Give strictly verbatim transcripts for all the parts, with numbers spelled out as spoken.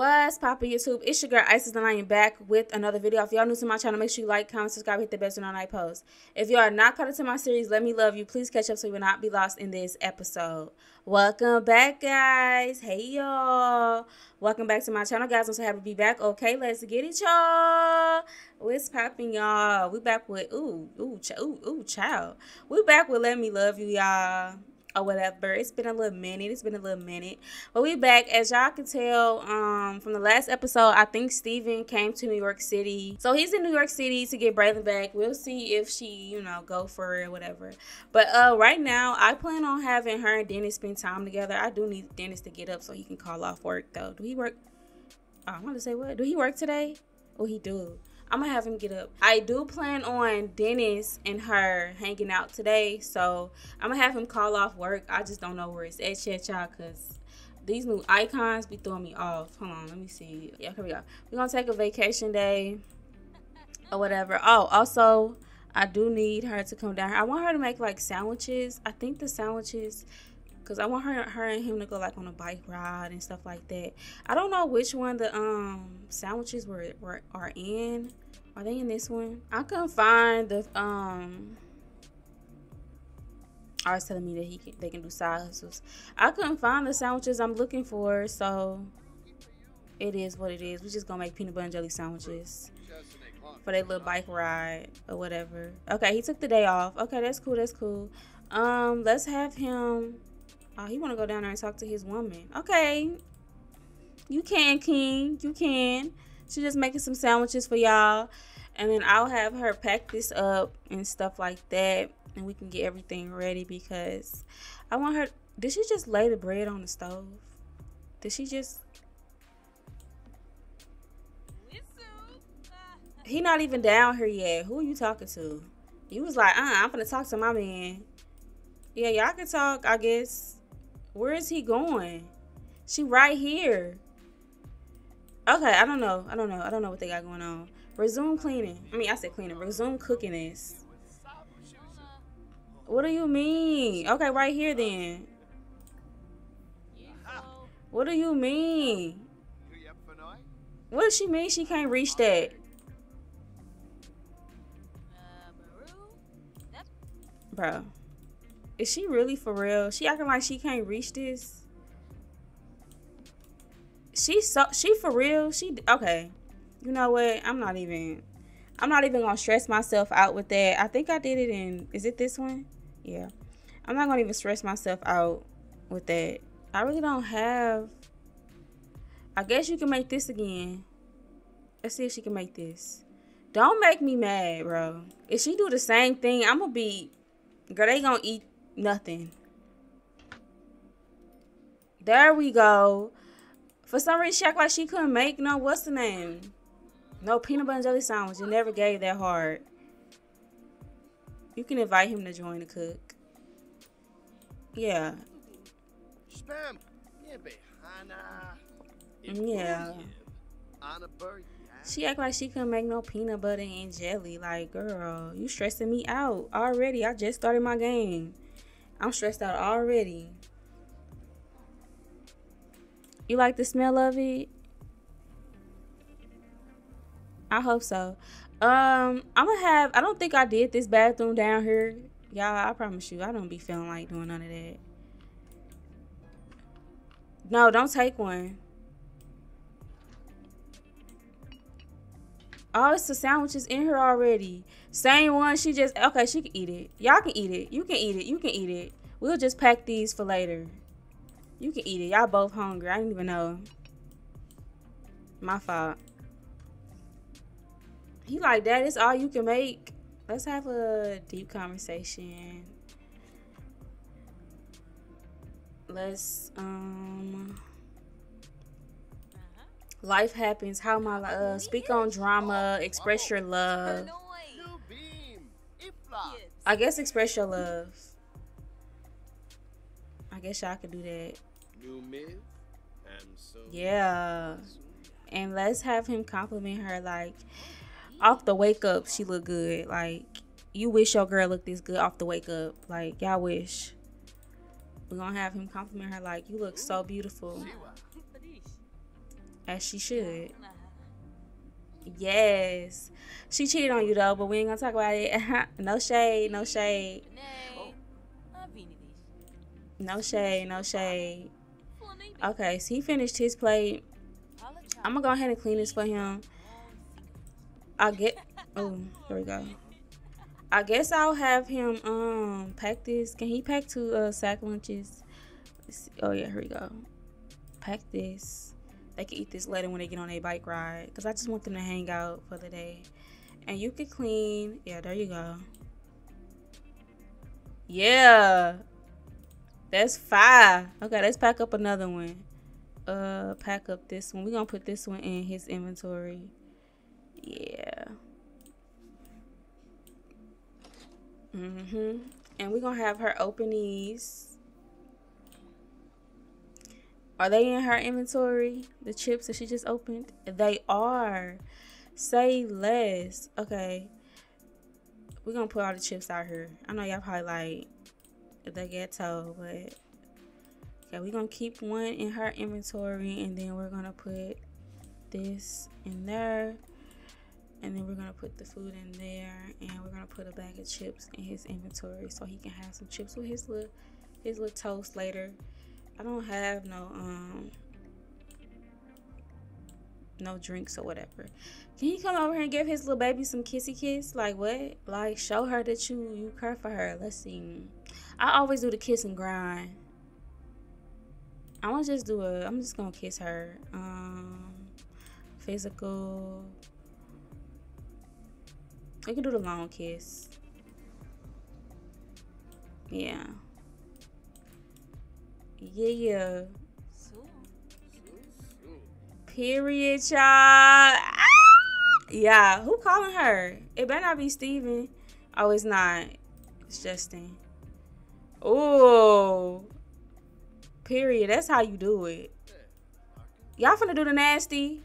What's poppin' YouTube? It's your girl Isis, and I am back with another video. If y'all new to my channel, make sure you like, comment, subscribe, hit the bell so I post. If y'all are not caught up to my series, Let Me Love You, please catch up so you will not be lost in this episode. Welcome back, guys. Hey, y'all. Welcome back to my channel, guys. I'm so happy to be back. Okay, let's get it, y'all. What's poppin', y'all? We back with, ooh, ooh, ch ooh, ooh, child. We back with Let Me Love You, y'all. Or whatever. It's been a little minute. It's been a little minute. But we back. As y'all can tell um, from the last episode, I think Steven came to New York City. So he's in New York City to get Braylon back. We'll see if she, you know, go for it or whatever. But uh, right now, I plan on having her and Dennis spend time together. I do need Dennis to get up so he can call off work, though. Do he work? Oh, I want to say what? Do he work today? Oh, he do. I'm gonna have him get up. I do plan on Dennis and her hanging out today, so I'm gonna have him call off work. I just don't know where it's at yet, y'all, because these new icons be throwing me off. Hold on, let me see. Yeah, here we go. We're gonna take a vacation day or whatever. Oh, also, I do need her to come down here. I want her to make like sandwiches. I think the sandwiches, because I want her, her and him to go like on a bike ride and stuff like that. I don't know which one the um sandwiches were, were are in. Are they in this one? I couldn't find the um. I was telling me that he can, they can do side hustles. I couldn't find the sandwiches I'm looking for, so it is what it is. We're just gonna make peanut butter and jelly sandwiches for their little bike ride or whatever. Okay, he took the day off. Okay, that's cool. That's cool. Um, let's have him. Oh, he wanna go down there and talk to his woman. Okay, you can, King. You can. She's just making some sandwiches for y'all, and then I'll have her pack this up and stuff like that, and we can get everything ready because I want her. Did she just lay the bread on the stove? Did she just? He not even down here yet. Who are you talking to? You was like, uh, I'm gonna talk to my man. Yeah, y'all can talk, I guess. Where is he going? She right here. Okay, I don't know. I don't know. I don't know what they got going on. Resume cleaning. I mean, I said cleaning. Resume cooking this. What do you mean? Okay, right here then. What do you mean? What does she mean she can't reach that? Bro. Is she really for real? She acting like she can't reach this? She so she for real. She okay. You know what? I'm not even. I'm not even gonna stress myself out with that. I think I did it in. Is it this one? Yeah. I'm not gonna even stress myself out with that. I really don't have. I guess you can make this again. Let's see if she can make this. Don't make me mad, bro. If she do the same thing, I'm gonna be. Girl, they gonna eat nothing. There we go. For some reason, she act like she couldn't make no, what's the name? No peanut butter and jelly sandwich. You never gave that hard. You can invite him to join the cook. Yeah. Yeah. She act like she couldn't make no peanut butter and jelly. Like, girl, you stressing me out already. I just started my game. I'm stressed out already. You like the smell of it? I hope so. Um, I'm gonna have, I don't think I did this bathroom down here. Y'all, I promise you, I don't be feeling like doing none of that. No, don't take one. Oh, it's the sandwiches in here already. Same one, she just, okay, she can eat it. Y'all can eat it. You can eat it. You can eat it. We'll just pack these for later. You can eat it. Y'all both hungry. I didn't even know. My fault. He like that. It's all you can make. Let's have a deep conversation. Let's um. Life happens. How my uh speak on drama. Express your love. I guess express your love. I guess y'all can do that. Yeah, and let's have him compliment her like off the wake up. She look good. Like, you wish your girl looked this good off the wake up. Like, y'all wish. We're gonna have him compliment her like, you look so beautiful. as she should. Yes, she cheated on you though, but we ain't gonna talk about it. No shade, no shade. No shade, no shade. Okay, so he finished his plate. I'm gonna go ahead and clean this for him. I'll get, oh, there we go. I guess I'll have him um pack this. Can he pack two uh, sack lunches? Let's see. Oh yeah, here we go. Pack this. They can eat this later when they get on their bike ride, because I just want them to hang out for the day. And you can clean. Yeah, there you go. Yeah. That's five. Okay, let's pack up another one. Uh, pack up this one. We're going to put this one in his inventory. Yeah. Mm-hmm. And we're going to have her open these. Are they in her inventory? The chips that she just opened? They are. Say less. Okay. We're going to put all the chips out here. I know y'all probably like... the ghetto, but yeah, we're gonna keep one in her inventory, and then we're gonna put this in there, and then we're gonna put the food in there, and we're gonna put a bag of chips in his inventory so he can have some chips with his little his little toast later. I don't have no um no drinks or whatever. Can you come over here and give his little baby some kissy kiss? Like what? Like show her that you you care for her. Let's see. I always do the kiss and grind. I'm gonna just do a. I'm just gonna kiss her. Um, physical. I can do the long kiss. Yeah. Yeah, yeah. Period, y'all. Ah! Yeah, who calling her? It better not be Steven. Oh, it's not. It's Justin. Oh, period. That's how you do it. Y'all finna do the nasty.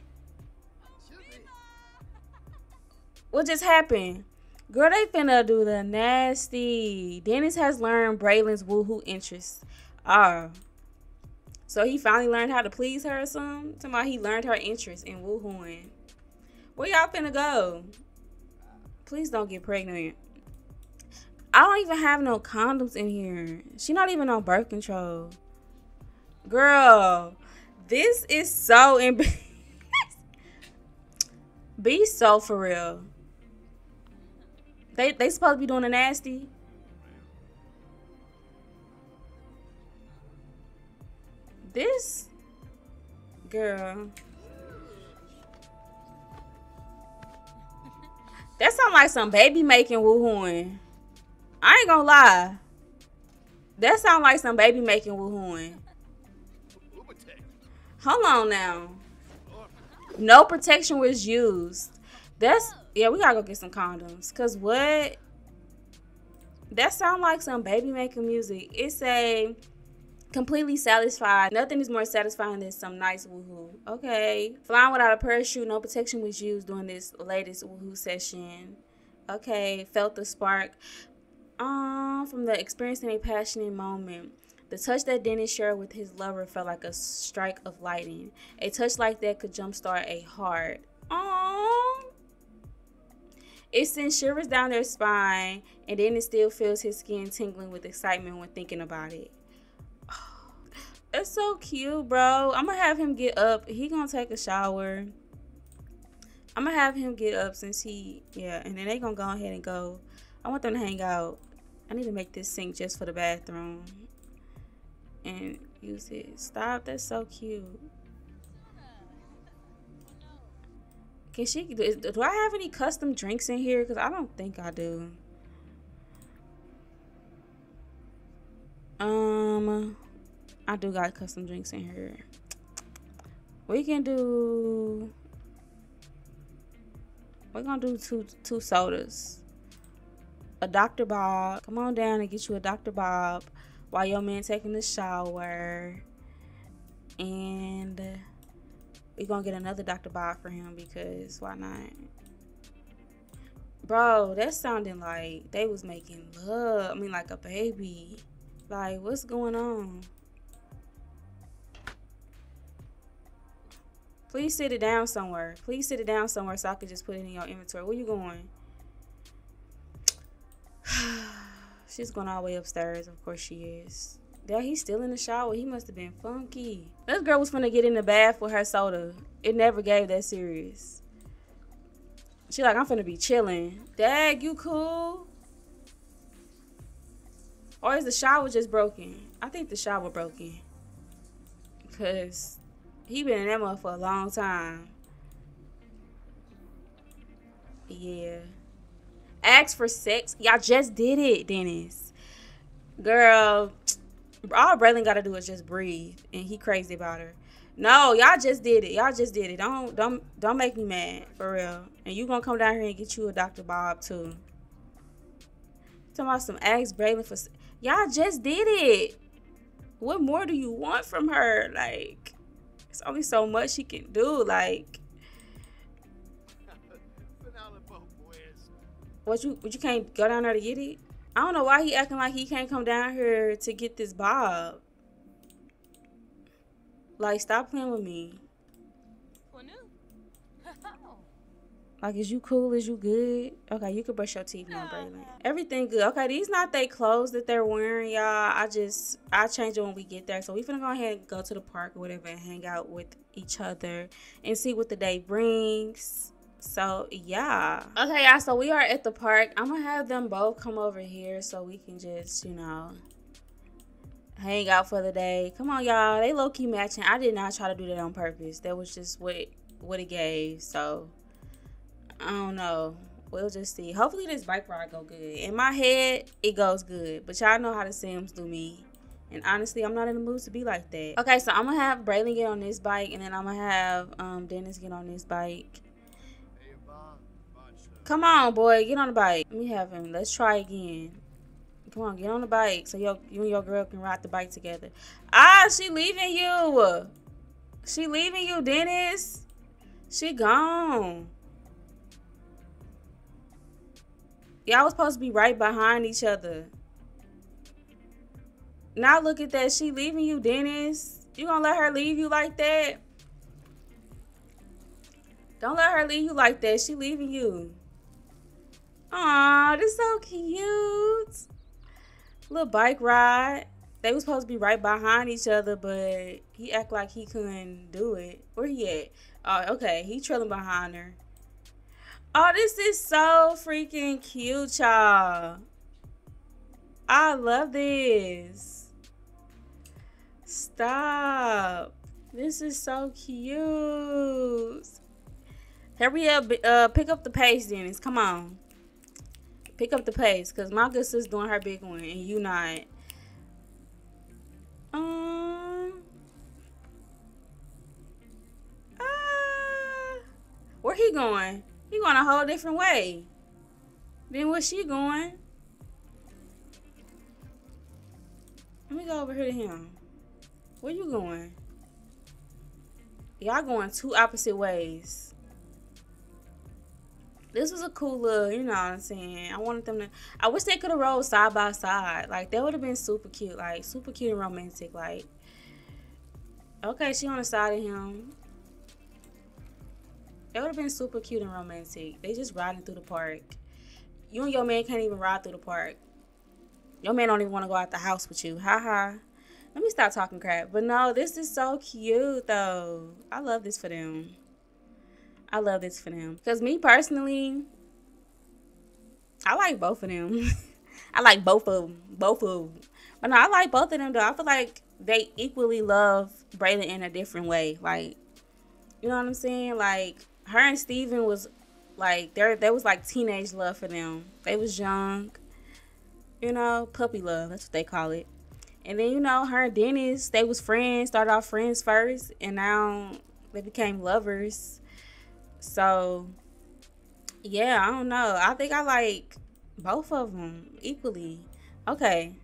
What just happened? Girl, they finna do the nasty. Dennis has learned Braylon's woohoo interests. Oh. So he finally learned how to please her or something? Somebody he learned her interest in woohooing. Where y'all finna go? Please don't get pregnant. I don't even have no condoms in here. She not even on birth control. Girl, this is so embarrassing. Be so for real. They they supposed to be doing the nasty. This girl. That sound like some baby making woohooing. I ain't gonna lie. That sound like some baby making woohooing. Hold on now. No protection was used. That's, yeah, we gotta go get some condoms. Cause what? That sound like some baby making music. It's a completely satisfied. Nothing is more satisfying than some nice woohoo. Okay. Flying without a parachute. No protection was used during this latest woohoo session. Okay. Felt the spark. Um, from the experiencing a passionate moment, the touch that Dennis shared with his lover felt like a strike of lightning. A touch like that could jumpstart a heart. Aww. It sends shivers down their spine, and Dennis still feels his skin tingling with excitement when thinking about it. Oh, that's so cute, bro. I'm gonna have him get up. He gonna take a shower. I'm gonna have him get up since he, yeah, and then they gonna go ahead and go. I want them to hang out. I need to make this sink just for the bathroom and use it. Stop, that's so cute. Can she, do I have any custom drinks in here? Because I don't think I do. Um, I do got custom drinks in here. We can do, we're gonna do two, two sodas. A Doctor Bob. Come on down and get you a Doctor Bob while your man taking the shower. And we're going to get another Doctor Bob for him because why not? Bro, that sounded like they was making love. I mean, like a baby. Like, what's going on? Please sit it down somewhere. Please sit it down somewhere so I can just put it in your inventory. Where you going? She's going all the way upstairs. Of course she is. Dad, he's still in the shower. He must have been funky. This girl was finna get in the bath with her soda. It never gave that serious. She like, I'm finna be chilling. Dad, you cool? Or is the shower just broken? I think the shower broken. Because he been in that mother for a long time. Yeah. Ask for sex. Y'all just did it, Dennis. Girl, all Braylon gotta do is just breathe. And he crazy about her. No, y'all just did it. Y'all just did it. Don't don't don't make me mad. For real. And you gonna come down here and get you a Doctor Bob too. Talking about some ask Braylon for sex. Y'all just did it. What more do you want from her? Like, it's only so much she can do. Like, what you what you can't go down there to get it? I don't know why he acting like he can't come down here to get this Bob. Like, stop playing with me. Like, is you cool? Is you good? Okay, you can brush your teeth now, Braylon. Everything good. Okay, these not they clothes that they're wearing, y'all. I just, I change it when we get there. So we finna go ahead and go to the park or whatever and hang out with each other and see what the day brings. So, yeah. Okay, y'all, so we are at the park. I'm gonna have them both come over here so we can just, you know, hang out for the day. Come on, y'all. They low-key matching. I did not try to do that on purpose. That was just what it, what it gave, so... I don't know. We'll just see. Hopefully this bike ride go good. In my head, it goes good. But y'all know how the Sims do me. And honestly, I'm not in the mood to be like that. Okay, so I'm going to have Braylon get on this bike. And then I'm going to have um, Dennis get on this bike. Come on, boy. Get on the bike. Let me have him. Let's try again. Come on. Get on the bike so your, you and your girl can ride the bike together. Ah, she leaving you. She leaving you, Dennis. She gone. Y'all was supposed to be right behind each other. Now look at that. She leaving you, Dennis. You gonna let her leave you like that? Don't let her leave you like that. She leaving you. Aw, this so cute. Little bike ride. They was supposed to be right behind each other, but he act like he couldn't do it. Where he at? Oh, okay. He trailing behind her. Oh, this is so freaking cute, y'all. I love this. Stop. This is so cute. Hurry up. Uh, pick up the pace, Dennis. Come on. Pick up the pace, because my good sister's doing her big one, and you not. Um. Ah. Where he going? He going a whole different way than where she going. Let me go over here to him. Where you going? Y'all going two opposite ways. This was a cool look, you know what I'm saying? I wanted them to, I wish they could have rolled side by side. Like, that would have been super cute. Like, super cute and romantic. Like, okay, she on the side of him. That would have been super cute and romantic. They just riding through the park. You and your man can't even ride through the park. Your man don't even want to go out the house with you. Ha ha. Let me stop talking crap. But no, this is so cute though. I love this for them. I love this for them. Because me personally, I like both of them. I like both of them. Both of them. But no, I like both of them though. I feel like they equally love Braylon in a different way. Like, you know what I'm saying? Like, her and Steven was like, there there was like teenage love for them. They was young, you know, puppy love, that's what they call it. And then, you know, her and Dennis, they was friends, started off friends first, and now they became lovers. So yeah, I don't know. I think I like both of them equally. Okay,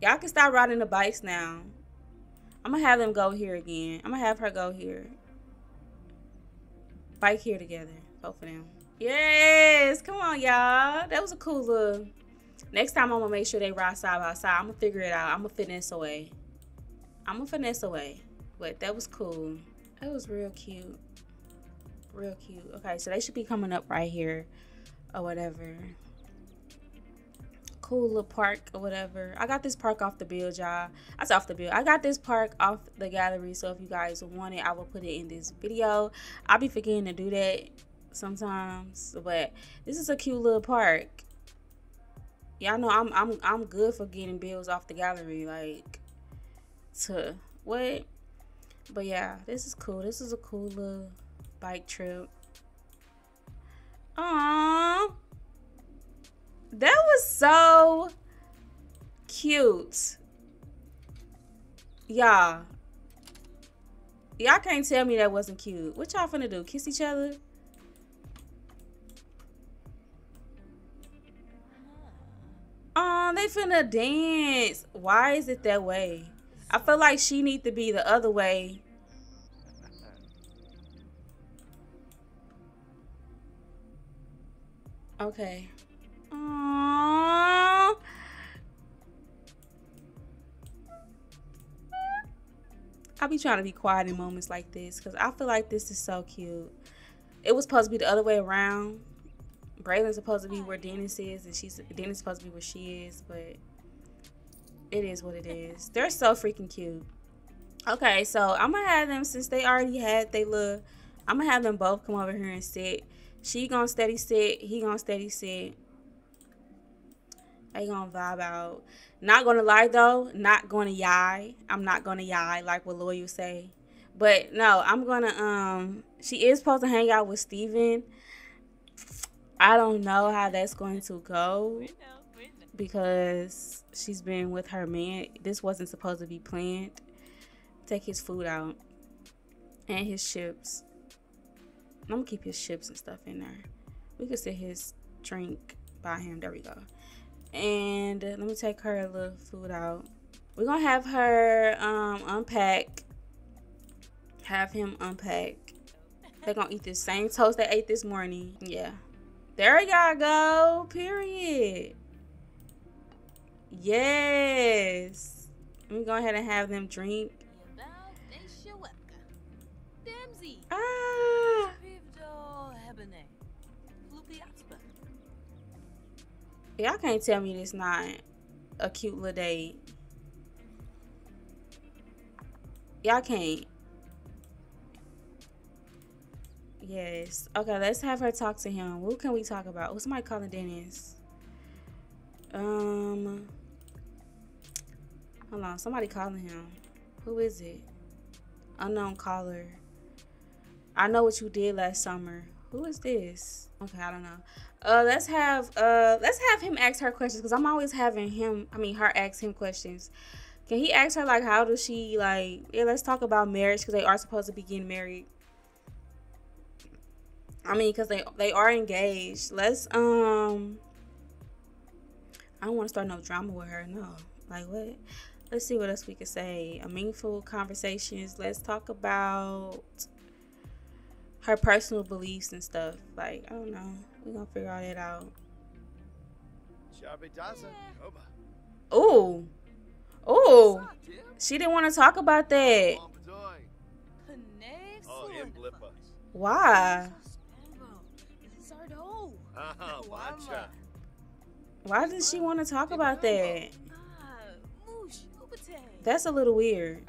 y'all can stop riding the bikes now. I'm gonna have them go here again. I'm gonna have her go here. Bike here together, both of them. Yes, come on, y'all. That was a cool look. Next time, I'm gonna make sure they ride side by side. I'm gonna figure it out. I'm gonna finesse away. I'm gonna finesse away. But that was cool. That was real cute. Real cute. Okay, so they should be coming up right here or whatever. Cool little park or whatever. I got this park off the build, y'all. That's off the build. I got this park off the gallery, so if you guys want it, I will put it in this video. I'll be forgetting to do that sometimes, but this is a cute little park. Y'all know I'm I'm I'm good for getting builds off the gallery, like to what? But yeah, this is cool. This is a cool little bike trip. Aww. That was so cute. Y'all. Y'all can't tell me that wasn't cute. What y'all finna do? Kiss each other? Aw, they finna dance. Why is it that way? I feel like she need to be the other way. Okay. Aww. I'll be trying to be quiet in moments like this because I feel like this is so cute. It was supposed to be the other way around. Braylon's supposed to be where Dennis is, and she's Dennis supposed to be where she is, but it is what it is. They're so freaking cute. Okay, so I'm gonna have them, since they already had they look, I'm gonna have them both come over here and sit. She gonna steady sit, he gonna steady sit. They gonna vibe out. Not gonna lie though, not gonna yai. I'm not gonna yai like what Loyal say. But no, I'm gonna um she is supposed to hang out with Steven. I don't know how that's going to go because she's been with her man. This wasn't supposed to be planned. Take his food out and his chips. I'm gonna keep his chips and stuff in there. We could sit his drink by him. There we go. And let me take her a little food out. We're gonna have her um unpack, have him unpack. They're gonna eat the same toast they ate this morning. Yeah, there y'all go, period. Yes, let me go ahead and have them drink. Ah. Y'all can't tell me this not a cute little date. Y'all can't. Yes. Okay, let's have her talk to him. What can we talk about? Oh, somebody calling Dennis. Um, hold on. Somebody calling him. Who is it? Unknown caller. I know what you did last summer. Who is this? Okay, I don't know. Uh, let's have uh, let's have him ask her questions because I'm always having him. I mean, her ask him questions. Can he ask her like, how does she like? Yeah, let's talk about marriage because they are supposed to be getting married. I mean, because they they are engaged. Let's um. I don't want to start no drama with her. No, like what? Let's see what else we could say. A meaningful conversations. Let's talk about her personal beliefs and stuff. Like, I don't know. We're gonna figure all that out. Yeah. Ooh. Ooh. She didn't want to talk about that. Why? Why did she want to talk about that? That's a little weird.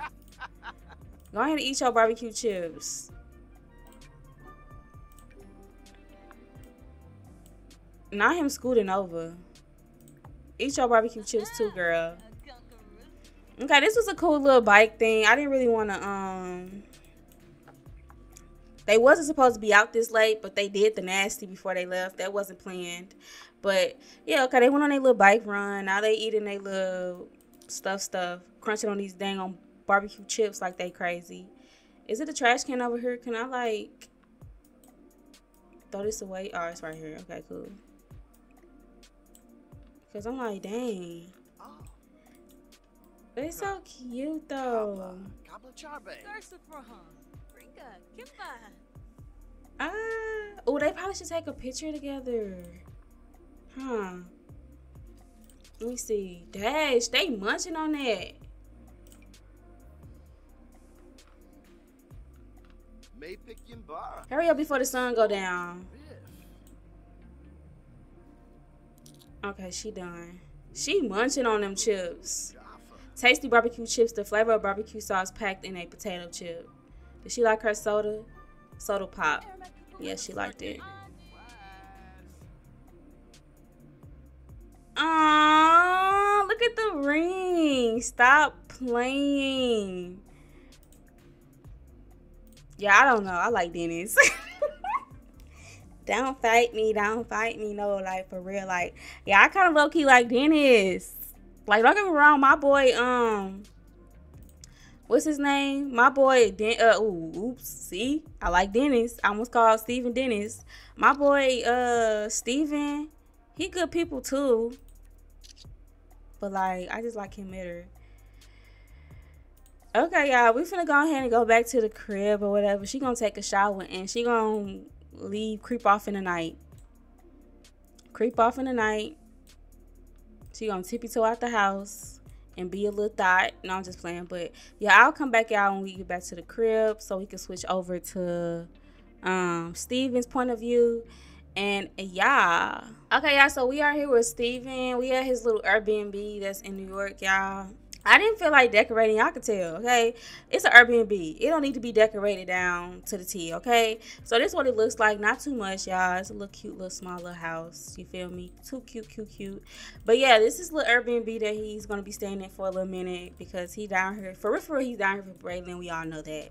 Go ahead and eat your barbecue chips. Not him scooting over. Eat your barbecue chips too, girl. Okay, this was a cool little bike thing. I didn't really want to, um... They wasn't supposed to be out this late, but they did the nasty before they left. That wasn't planned. But, yeah, okay, they went on their little bike run. Now they eating their little stuff stuff. Crunching on these dang on barbecue chips like they crazy. Is it a trash can over here? Can I, like, throw this away? Oh, it's right here. Okay, cool. Cause I'm like, dang. They're so cute though. Ah, oh, they probably should take a picture together, huh? Let me see. Dash, they munching on that. Hurry up before the sun go down. Okay, she done. She munching on them chips. Tasty barbecue chips, the flavor of barbecue sauce packed in a potato chip. Did she like her soda? Soda pop. Yeah, she liked it. Aww, look at the ring. Stop playing. Yeah, I don't know. I like Dennis. Don't fight me. Don't fight me. No, like, for real. Like, yeah, I kind of low-key like Dennis. Like, don't get me wrong. My boy, um... what's his name? My boy, Den uh, ooh, oops, see? I like Dennis. I almost called Steven Dennis. My boy, uh, Steven, he good people too. But, like, I just like him better. Okay, y'all, we finna go ahead and go back to the crib or whatever. She gonna take a shower and she gonna leave, creep off in the night. Creep off in the night. She gonna tippy-toe out the house and be a little thot. No, I'm just playing. But yeah, I'll come back out when we get back to the crib so we can switch over to um Steven's point of view. And yeah, okay, y'all, so we are here with Steven. We at his little Airbnb that's in New York, y'all. I didn't feel like decorating, y'all could tell, okay? It's an Airbnb. It don't need to be decorated down to the T, okay? So this is what it looks like. Not too much, y'all. It's a little cute, little small little house. You feel me? Too cute, cute, cute. But yeah, this is a little Airbnb that he's going to be staying in for a little minute because he down here. For real, for real, he's down here for Braylon. We all know that.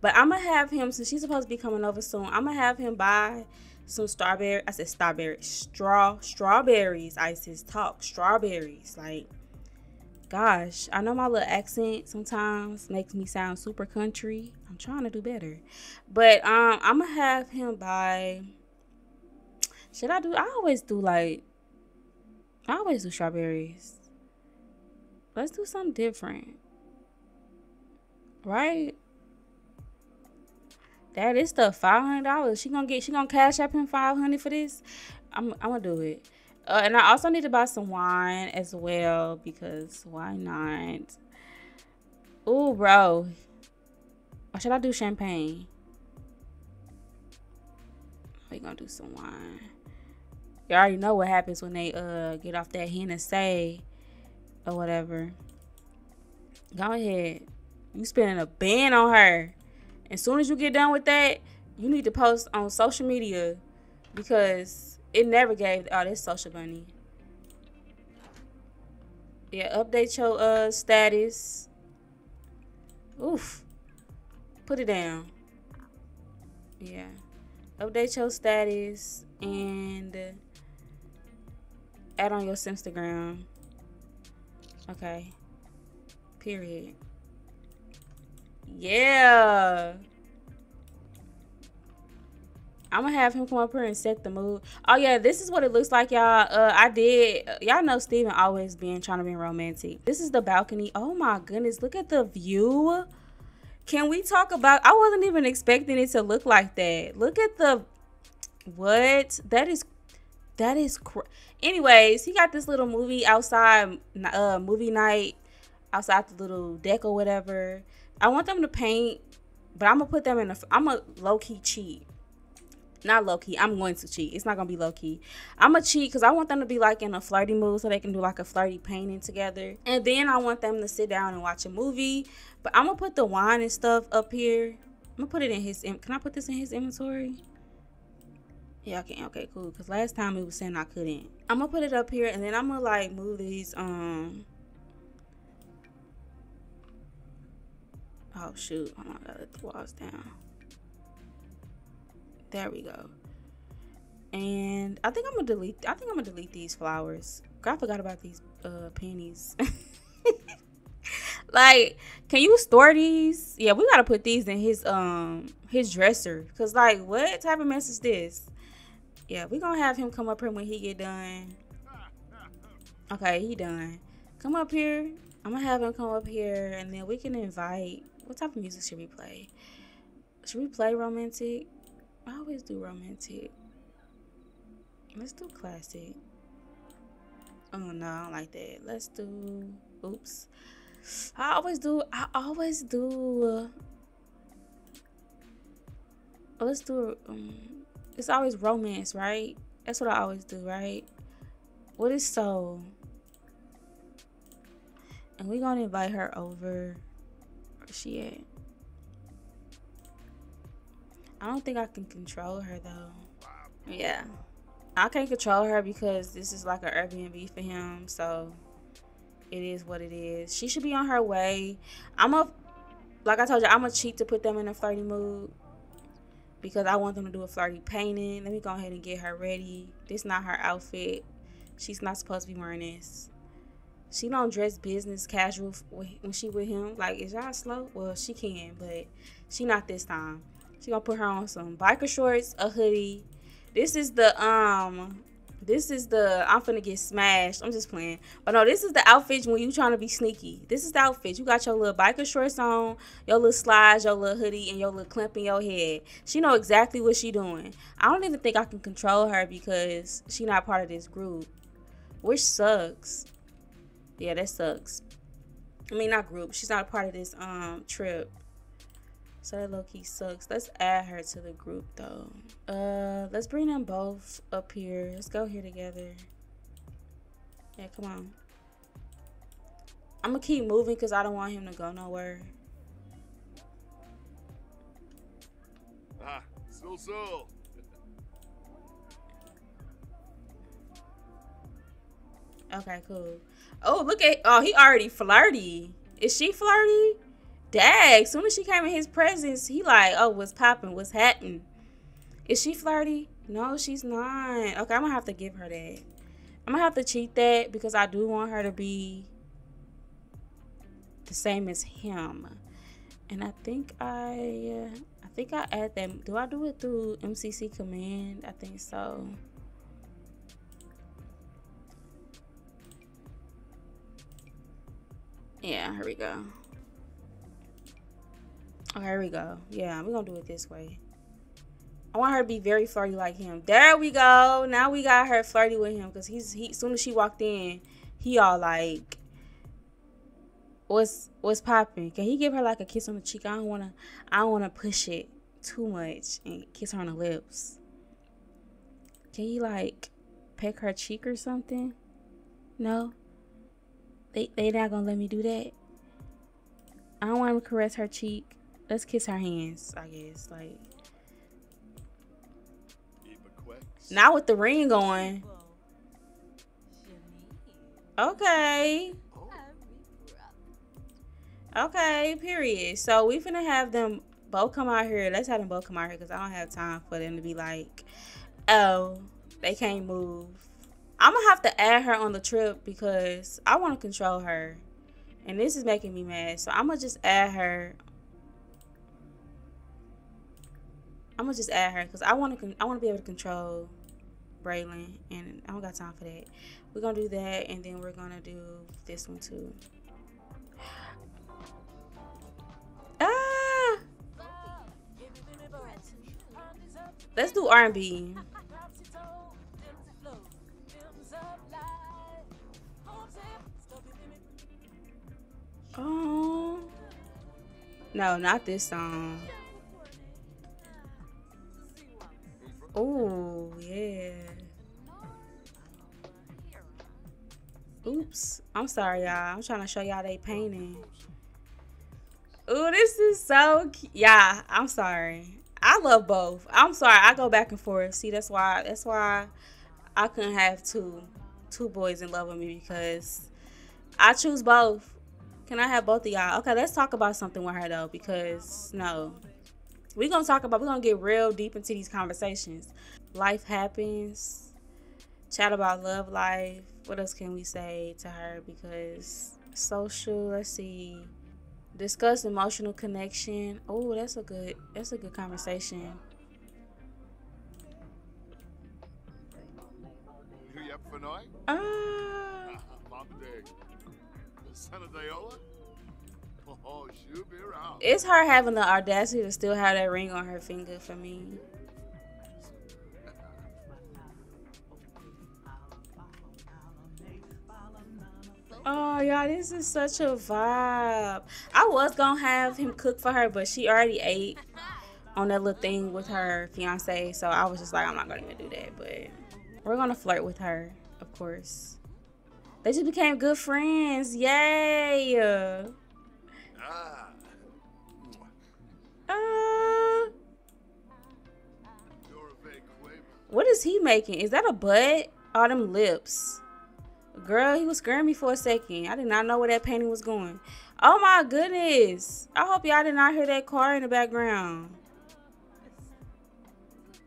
But I'm going to have him, since she's supposed to be coming over soon, I'm going to have him buy some strawberry. I said strawberry. Straw. Strawberries. Isis. Talk. Strawberries. Like. Gosh, I know my little accent sometimes makes me sound super country. I'm trying to do better. But um, I'm going to have him buy... Should I do... I always do like... I always do strawberries. Let's do something different. Right? That is the five hundred dollars. She going to get... She going to cash up him five hundred dollars for this? I'm, I'm going to do it. Uh, and I also need to buy some wine as well because why not? Ooh, bro. Or should I do champagne? We're going to do some wine. You already know what happens when they uh get off that Hennessy or whatever. Go ahead. You spending a ban on her. As soon as you get done with that, you need to post on social media because... It never gave all oh, this social bunny. Yeah, update your uh status. Oof. Put it down. Yeah. Update your status and add on your Simstagram. Okay. Period. Yeah. I'm gonna have him come up here and set the mood. Oh yeah, this is what it looks like, y'all. Uh, I did. Y'all know Steven always been trying to be romantic. This is the balcony. Oh my goodness, look at the view. Can we talk about? I wasn't even expecting it to look like that. Look at the what? That is that is. Cr Anyways, he got this little movie outside, uh, movie night outside the little deck or whatever. I want them to paint, but I'm gonna put them in a. I'm a low key cheat. Not low-key. I'm going to cheat. It's not going to be low-key. I'm going to cheat because I want them to be, like, in a flirty mood so they can do, like, a flirty painting together. And then I want them to sit down and watch a movie. But I'm going to put the wine and stuff up here. I'm going to put it in his... Can I put this in his inventory? Yeah, I can. Okay, cool. Because last time it was saying I couldn't. I'm going to put it up here. And then I'm going to, like, move these, um... Oh, shoot. Hold on. I got to let the walls down. There we go. And I think I'm gonna delete I think I'm gonna delete these flowers. I forgot about these uh panties. Like, can you store these? Yeah, we gotta put these in his um his dresser. Cause like what type of mess is this? Yeah, we're gonna have him come up here when he get done. Okay, he done. Come up here. I'm gonna have him come up here and then we can invite. What type of music should we play? Should we play romantic? I always do romantic. Let's do classic. Oh no, I don't like that. Let's do. Oops. I always do. I always do. oh, let's do um, it's always romance, right? That's what I always do, right? What is soul? And we're gonna invite her over. Where's she at? I don't think I can control her though. Yeah, I can't control her because this is like an Airbnb for him, so it is what it is. She should be on her way. I'm a, like I told you, I'm a cheat to put them in a flirty mood because I want them to do a flirty painting. Let me go ahead and get her ready. This not her outfit. She's not supposed to be wearing this. She don't dress business casual when she with him. Like, is y'all slow? Well, she can, but she not this time. She gonna put her on some biker shorts, a hoodie. This is the, um, this is the, I'm finna get smashed. I'm just playing. But no, this is the outfit when you trying to be sneaky. This is the outfit. You got your little biker shorts on, your little slides, your little hoodie, and your little clamp in your head. She know exactly what she doing. I don't even think I can control her because she not part of this group, which sucks. Yeah, that sucks. I mean, not group. She's not a part of this um trip. So that low-key sucks. Let's add her to the group, though. Uh, let's bring them both up here. Let's go here together. Yeah, come on. I'm going to keep moving because I don't want him to go nowhere. Ah, so, so. Okay, cool. Oh, look at... Oh, he already flirty. Is she flirty? Dag, soon as she came in his presence, he like, oh, what's popping? What's happening? Is she flirty? No, she's not. Okay, I'm going to have to give her that. I'm going to have to cheat that because I do want her to be the same as him. And I think I... I think I add that. Do I do it through M C C command? I think so. Yeah, here we go. Okay, here we go. Yeah, we're gonna do it this way. I want her to be very flirty like him. There we go. Now we got her flirty with him because he's he as soon as she walked in, he all like, what's what's popping? Can he give her like a kiss on the cheek? I don't wanna I don't wanna push it too much and kiss her on the lips. Can he like peck her cheek or something? No? They, they not gonna let me do that. I don't want him to caress her cheek. Let's kiss her hands, I guess. Like, now with the ring on. Okay. Okay, period. So we finna have them both come out here. Let's have them both come out here because I don't have time for them to be like, oh, they can't move. I'm gonna have to add her on the trip because I want to control her. And this is making me mad. So I'm gonna just add her. I'm gonna just add her because I want to. I want to be able to control Braylon, and I don't got time for that. We're gonna do that, and then we're gonna do this one too. Ah! Let's do R and B. Oh no, not this song. Oh yeah. Oops. I'm sorry, y'all. I'm trying to show y'all they painting. Oh, this is so cute. Yeah, I'm sorry. I love both. I'm sorry. I go back and forth. See, that's why. That's why I couldn't have two, two boys in love with me because I choose both. Can I have both of y'all? Okay, let's talk about something with her though because no. We're going to talk about, we're going to get real deep into these conversations. Life happens. Chat about love life. What else can we say to her? Because social, let's see. Discuss emotional connection. Oh, that's a good, that's a good conversation. Uh, Oh, she'll be around. It's her having the audacity to still have that ring on her finger for me. Oh, y'all, this is such a vibe. I was gonna have him cook for her, but she already ate on that little thing with her fiance, so I was just like, I'm not gonna even do that, but we're gonna flirt with her, of course. They just became good friends. Yay! Ah. Uh, what is he making? Is that a butt? All them lips. Girl, he was scaring me for a second. I did not know where that painting was going. Oh my goodness. I hope y'all did not hear that car in the background.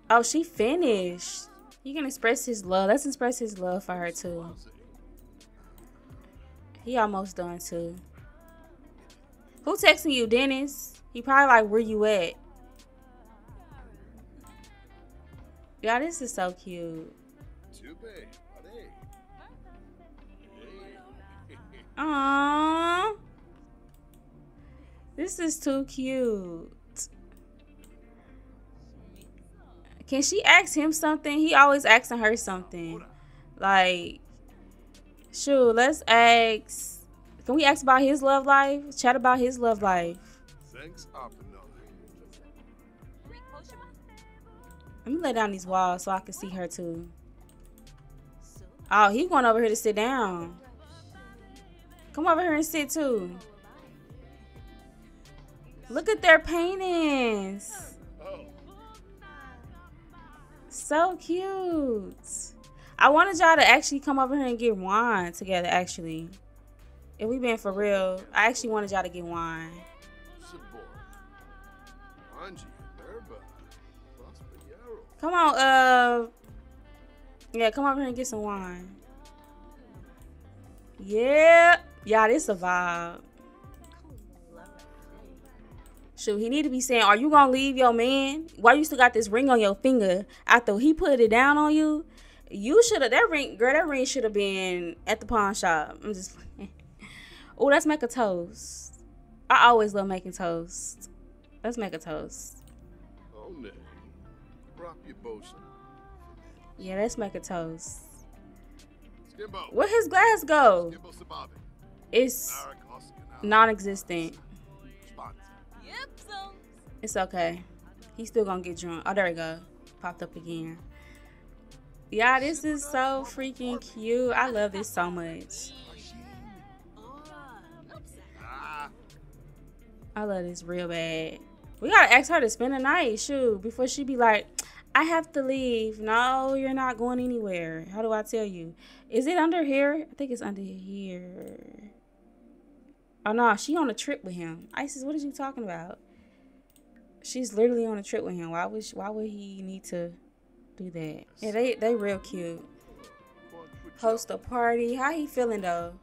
Oh, she finished. You can express his love. Let's express his love for her too. He almost done too. Who texting you, Dennis? He probably like, where you at? Y'all, this is so cute. Aww. This is too cute. Can she ask him something? He always asking her something. Like, shoot, let's ask. Can we ask about his love life? Chat about his love life. Thanks, let me lay down these walls so I can see her too. Oh, he going over here to sit down. Come over here and sit too. Look at their paintings. So cute. I wanted y'all to actually come over here and get wine together, actually. If we been for real, I actually wanted y'all to get wine. Come on, uh, yeah, come over here and get some wine. Yeah, yeah, this a vibe. Shoot, he need to be saying, are you gonna leave your man? Why you still got this ring on your finger after he put it down on you? You should have, that ring, girl, that ring should have been at the pawn shop. I'm just, oh, let's make a toast. I always love making toast. Let's make a toast. Oh, no. Yeah, let's make a toast. Skimbo. Where his glass go? It's non-existent. It's okay. He's still gonna get drunk. Oh, there we go. Popped up again. Yeah, this is so freaking cute. I love this so much. I love this real bad. We gotta ask her to spend the night, shoot, before she be like, I have to leave. No, you're not going anywhere. How do I tell you? Is it under here? I think it's under here. Oh, no. She on a trip with him. Isis, what are you talking about? She's literally on a trip with him. Why would, she, why would he need to do that? Yeah, they, they real cute. Host a party. How he feeling, though?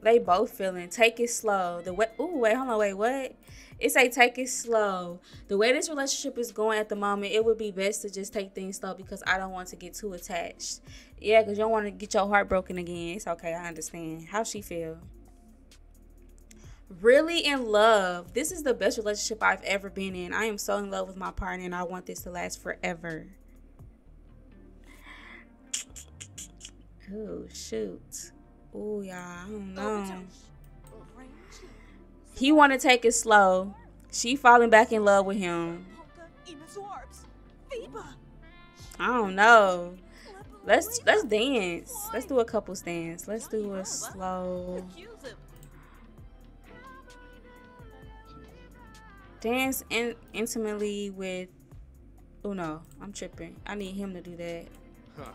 They both feeling. Take it slow. The way, ooh, wait, hold on, wait, what? It's like, take it slow. The way this relationship is going at the moment, it would be best to just take things slow because I don't want to get too attached. Yeah, because you don't want to get your heart broken again. It's okay, I understand. How she feel? Really in love. This is the best relationship I've ever been in. I am so in love with my partner, and I want this to last forever. Oh, shoot. Oh, y'all, I don't know. He want to take it slow. She falling back in love with him. I don't know. Let's let's dance. Let's do a couple dance. Let's do a slow dance in, intimately with. Oh no, I'm tripping. I need him to do that. Huh.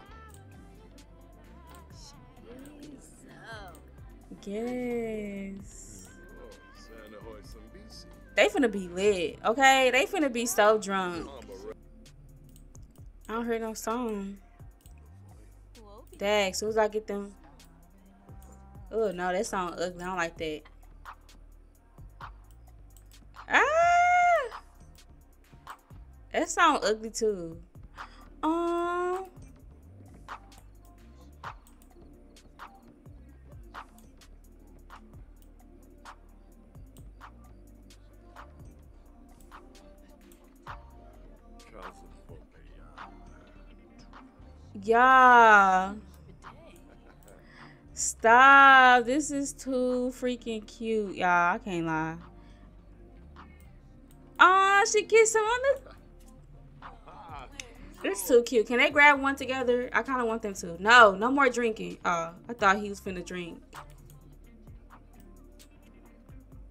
Yes. They finna be lit, okay? They finna be so drunk. I don't hear no song. Dag, as soon as I get them. Oh, no, that song ugly. I don't like that. Ah! That song ugly, too. Um. Yeah. Stop. This is too freaking cute, y'all. I can't lie. Ah, now she kissed him on the... That's too cute. Can they grab one together? I kind of want them to. No, no more drinking. Oh, I thought he was finna drink.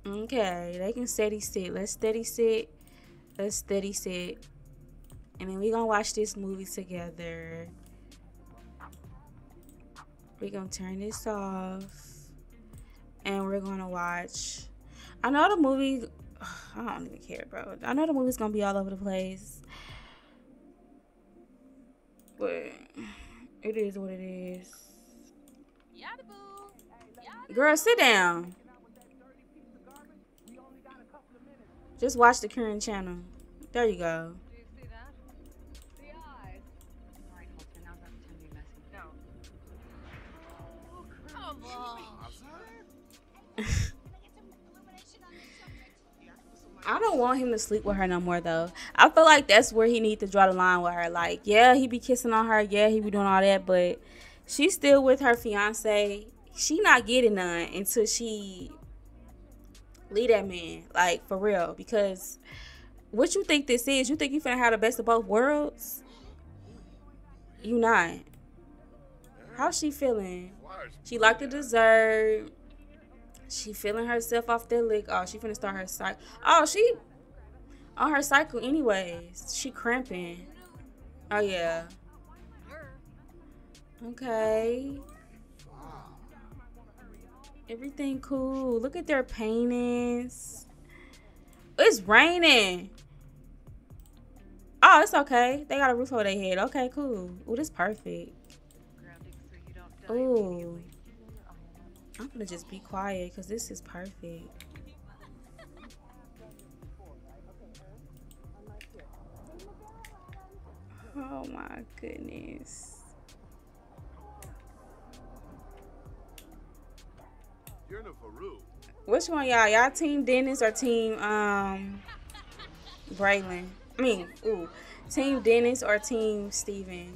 Okay, they can steady sit. Let's steady sit. Let's steady sit. And then we gonna watch this movie together. We gonna turn this off. And we're gonna watch. I know the movie... I don't even care, bro. I know the movie's gonna be all over the place. But it is what it is. Girl, sit down. Just watch the current channel. There you go. I don't want him to sleep with her no more, though. I feel like that's where he needs to draw the line with her. Like, yeah, he be kissing on her. Yeah, he be doing all that. But she's still with her fiance. She not getting none until she leave that man. Like, for real. Because what you think this is? You think you finna have the best of both worlds? You not. How's she feeling? She like the dessert. She feeling herself off that lick. Oh, she finna start her cycle. Oh, she on her cycle anyways. She cramping. Oh, yeah. Okay. Everything cool. Look at their paintings. It's raining. Oh, it's okay. They got a roof over their head. Okay, cool. Oh, this perfect. Oh. I'm gonna just be quiet because this is perfect. Oh my goodness. Which one y'all? Y'all team Dennis or team um Braylon? I mean, ooh. Team Dennis or team Steven?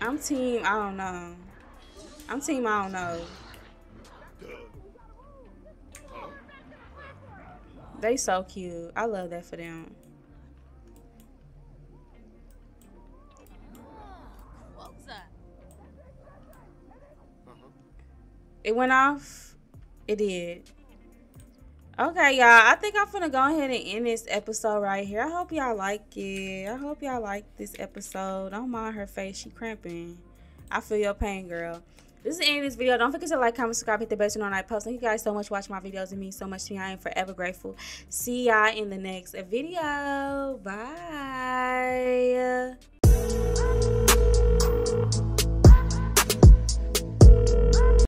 I'm team, I don't know. I'm team, I don't know. They so cute. I love that for them. It went off? It did. Okay, y'all. I think I'm finna go ahead and end this episode right here. I hope y'all like it. I hope y'all like this episode. Don't mind her face. She cramping. I feel your pain, girl. This is the end of this video. Don't forget to like, comment, subscribe, hit the bell when I post. Thank you guys so much for watching my videos. It means so much to me. I am forever grateful. See y'all in the next video. Bye.